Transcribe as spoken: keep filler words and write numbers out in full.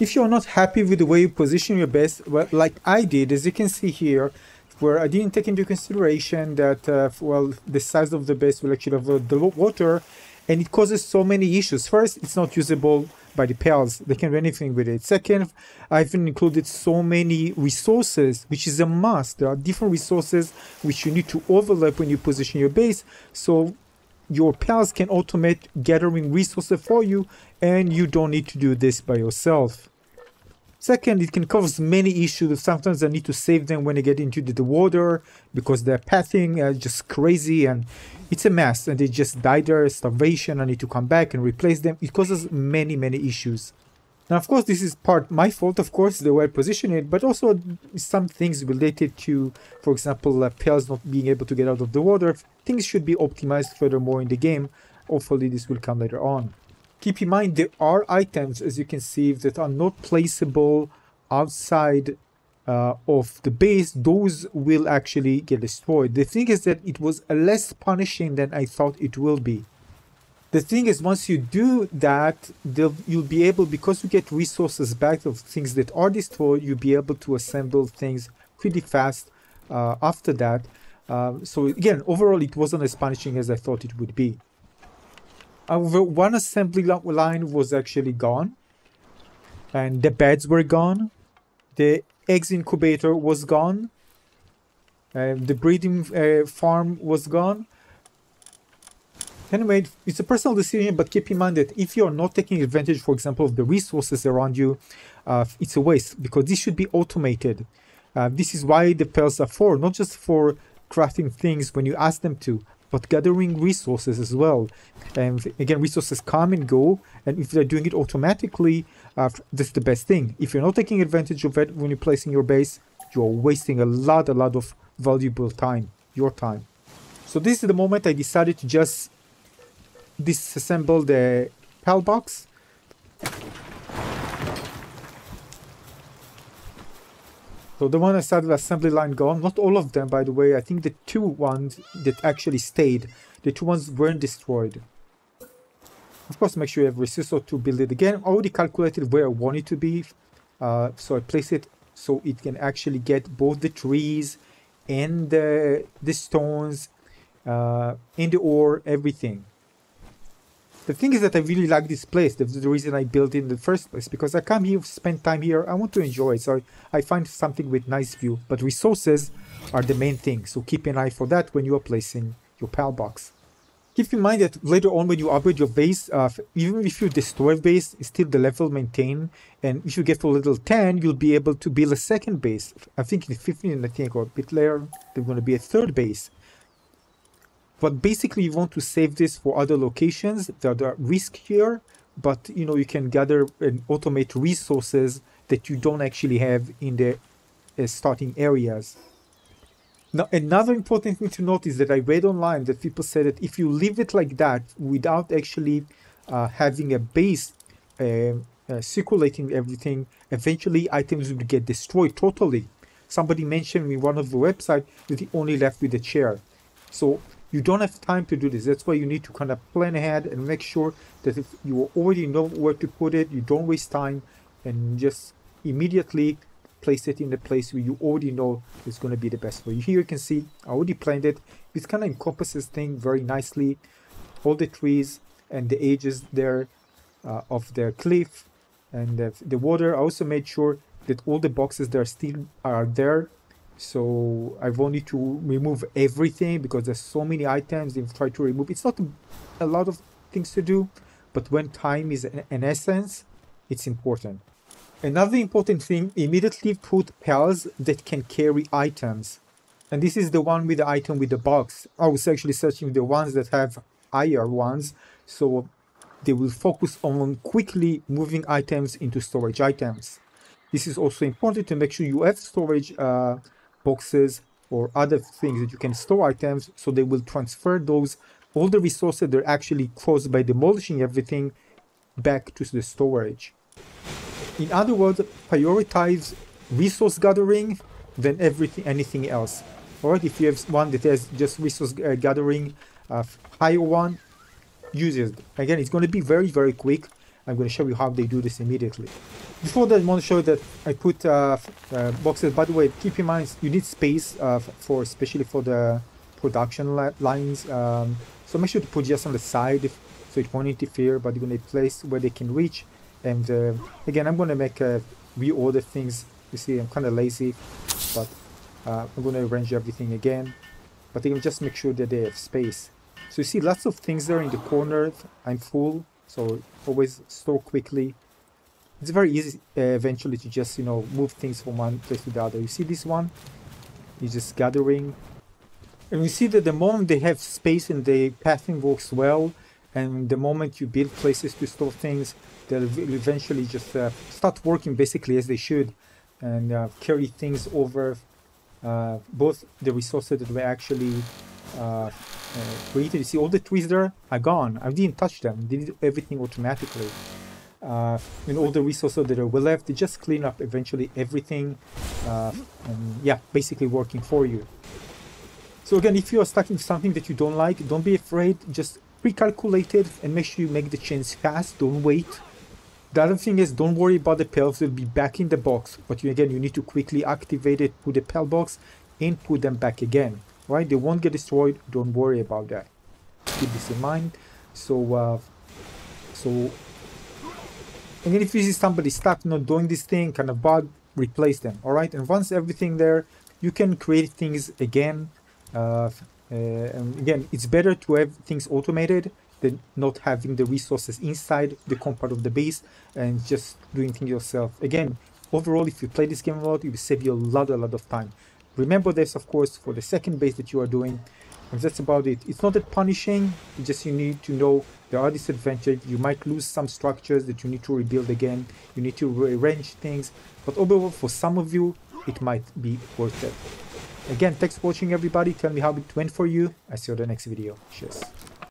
If you're not happy with the way you position your base, well, like I did, as you can see here, where I didn't take into consideration that, uh, well, the size of the base will actually overload the water, and it causes so many issues. First, it's not usable by the pals. They can do anything with it. Second, I've included so many resources, which is a must. There are different resources which you need to overlap when you position your base, so your pals can automate gathering resources for you, and you don't need to do this by yourself. Second, it can cause many issues. Sometimes I need to save them when they get into the water because their pathing is just crazy and it's a mess, and they just die there, starvation. I need to come back and replace them. It causes many, many issues. Now, of course, this is part my fault, of course, the way I position it, but also some things related to, for example, uh, pals not being able to get out of the water. Things should be optimized furthermore in the game. Hopefully, this will come later on. Keep in mind, there are items, as you can see, that are not placeable outside uh, of the base. Those will actually get destroyed. The thing is that it was less punishing than I thought it will be. The thing is, once you do that, you'll be able, because you get resources back of things that are destroyed, you'll be able to assemble things pretty fast uh, after that. Uh, so again, overall, it wasn't as punishing as I thought it would be. However, one assembly line was actually gone, and the beds were gone, the eggs incubator was gone, uh, the breeding uh, farm was gone. Anyway, it's a personal decision, but keep in mind that if you're not taking advantage, for example, of the resources around you, uh, it's a waste, because this should be automated. Uh, this is why the pals are for, not just for crafting things when you ask them to, but gathering resources as well. And again, resources come and go, and if they're doing it automatically, uh, that's the best thing. If you're not taking advantage of it when you're placing your base, you're wasting a lot, a lot of valuable time, your time. So this is the moment I decided to just disassemble the Palbox. So the one I started the assembly line gone, not all of them by the way, I think the two ones that actually stayed, the two ones weren't destroyed. Of course, make sure you have resources to build it again. I already calculated where I want it to be, uh, so I place it so it can actually get both the trees and the, the stones uh, and the ore, everything. The thing is that I really like this place. That's the reason I built it in the first place, because I come here, spend time here, I want to enjoy it, so I, I find something with nice view, but resources are the main thing, so keep an eye for that when you are placing your Palbox. Keep in mind that later on when you upgrade your base, uh, even if you destroy base, still the level maintain, and if you get to level ten, you'll be able to build a second base. I think in fifteen, I think, or a bit later, there's going to be a third base. But basically, you want to save this for other locations that are riskier, but you know, you can gather and automate resources that you don't actually have in the uh, starting areas. Now, another important thing to note is that I read online that people said that if you leave it like that without actually uh, having a base uh, uh, circulating everything, eventually items will get destroyed totally. Somebody mentioned in one of the websites that he only left with a chair. So you don't have time to do this. That's why you need to kind of plan ahead and make sure that if you already know where to put it, you don't waste time and just immediately place it in the place where you already know is going to be the best for you. Here you can see I already planned it. It kind of encompasses things very nicely. All the trees and the edges there uh, of the cliff and the, the water. I also made sure that all the boxes that are still are there. So I wanted to remove everything because there's so many items they've tried to remove. It's not a lot of things to do, but when time is an essence, it's important. Another important thing, immediately put pals that can carry items. And this is the one with the item with the box. I was actually searching the ones that have higher ones, so they will focus on quickly moving items into storage items. This is also important to make sure you have storage uh, boxes or other things that you can store items, so they will transfer those, all the resources that are actually caused by demolishing everything, back to the storage. In other words, prioritize resource gathering than everything anything else. Alright, if you have one that has just resource uh, gathering, uh, higher one, use it. Again, it's going to be very very quick. I'm going to show you how they do this immediately. Before that, I want to show that I put uh, uh, boxes. By the way, keep in mind you need space uh, for, especially for the production li lines. Um, so make sure to put just on the side if, so it won't interfere, but you're going to place where they can reach. And uh, again, I'm going to make a reorder things. You see, I'm kind of lazy, but uh, I'm going to arrange everything again. But again, just make sure that they have space. So you see lots of things there in the corner. I'm full, so always store quickly. It's very easy uh, eventually to just, you know, move things from one place to the other. You see this one? You're just gathering. And you see that the moment they have space and the pathing works well, and the moment you build places to store things, they'll eventually just uh, start working basically as they should and uh, carry things over, uh, both the resources that were actually uh, uh, created. You see all the trees there are gone. I didn't touch them. They did everything automatically. Uh, and all the resources that were left, they just clean up eventually everything. Uh, and yeah, basically working for you. So again, if you are stuck in something that you don't like, don't be afraid. Just pre-calculate it and make sure you make the change fast. Don't wait. The other thing is, don't worry about the pals. They'll be back in the box. But you, again, you need to quickly activate it, put the pal box, and put them back again. Right? They won't get destroyed. Don't worry about that. Keep this in mind. So, uh, so, and then if you see somebody stuck not doing this thing, kind of bug, replace them. All right? And once everything there, you can create things again. Uh, uh, and again, it's better to have things automated than not having the resources inside the compound of the base and just doing things yourself. Again, overall, if you play this game a lot, it will save you a lot, a lot of time. Remember this, of course, for the second base that you are doing. And that's about it. It's not that punishing, it's just you need to know there are disadvantages. You might lose some structures that you need to rebuild again. You need to rearrange things. But overall, for some of you, it might be worth it. Again, thanks for watching, everybody. Tell me how it went for you. I see you in the next video. Cheers.